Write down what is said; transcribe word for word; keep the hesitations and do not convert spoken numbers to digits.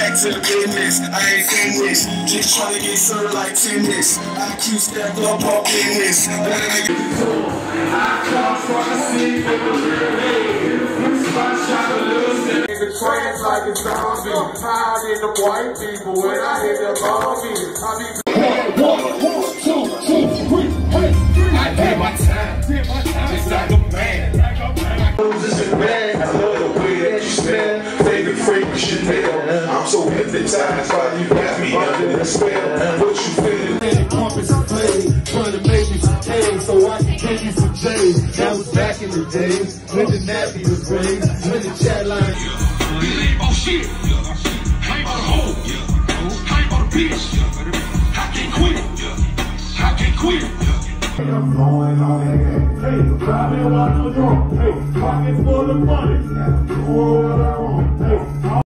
back to the business. I ain't finished, just tryna get served like tennis. I keep stacked up on business. I come from the city with the real head. Spot shot a little shit. In the trash like a zombie. I'm tired in the white people when I hit the zombie. I be one, one, two, two, three, hey. I did my time, did my time. It's like a man, like a man. This is bad. I love the way that you smell. Baby, fragrant Chanel. I'm so hypnotized by you. Got me under the spell. What you feel? The compass is played, trying to make me today, so I can give you some J's. That was back in the days when the nappy was raised, when the chat line. It ain't about shit. I ain't about a hoe. I ain't about a bitch. I can't quit. I can't quit. I'm blowing on it. Hey, driving while I'm drunk. Hey, pockets full of money. Doing what I want. Hey.